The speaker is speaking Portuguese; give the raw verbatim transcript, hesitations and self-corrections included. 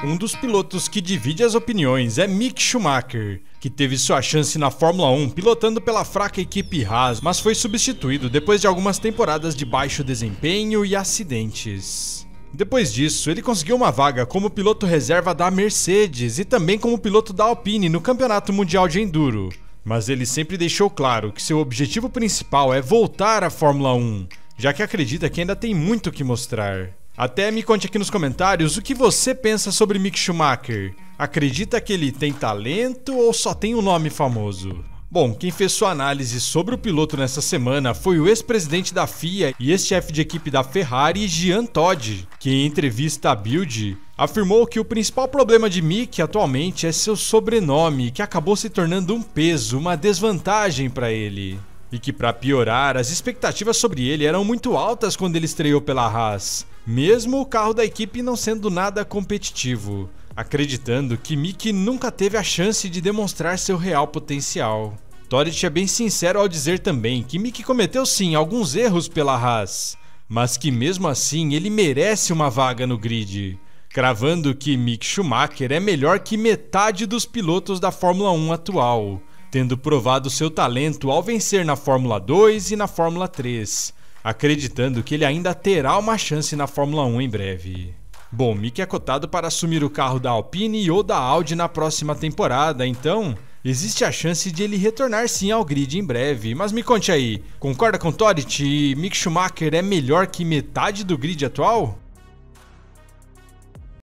Um dos pilotos que divide as opiniões é Mick Schumacher, que teve sua chance na Fórmula um pilotando pela fraca equipe Haas, mas foi substituído depois de algumas temporadas de baixo desempenho e acidentes. Depois disso, ele conseguiu uma vaga como piloto reserva da Mercedes e também como piloto da Alpine no Campeonato Mundial de Enduro, mas ele sempre deixou claro que seu objetivo principal é voltar à Fórmula um, já que acredita que ainda tem muito o que mostrar. Até me conte aqui nos comentários o que você pensa sobre Mick Schumacher. Acredita que ele tem talento ou só tem um nome famoso? Bom, quem fez sua análise sobre o piloto nessa semana foi o ex-presidente da F I A e ex-chefe de equipe da Ferrari, Jean Todt, que em entrevista à Build afirmou que o principal problema de Mick atualmente é seu sobrenome, que acabou se tornando um peso, uma desvantagem para ele. E que, para piorar, as expectativas sobre ele eram muito altas quando ele estreou pela Haas, mesmo o carro da equipe não sendo nada competitivo, acreditando que Mick nunca teve a chance de demonstrar seu real potencial. Todt é bem sincero ao dizer também que Mick cometeu sim alguns erros pela Haas, mas que mesmo assim ele merece uma vaga no grid, cravando que Mick Schumacher é melhor que metade dos pilotos da Fórmula um atual, tendo provado seu talento ao vencer na Fórmula dois e na Fórmula três, acreditando que ele ainda terá uma chance na Fórmula um em breve. Bom, Mick é cotado para assumir o carro da Alpine ou da Audi na próxima temporada, então existe a chance de ele retornar sim ao grid em breve. Mas me conte aí, concorda com Todt? Mick Schumacher é melhor que metade do grid atual?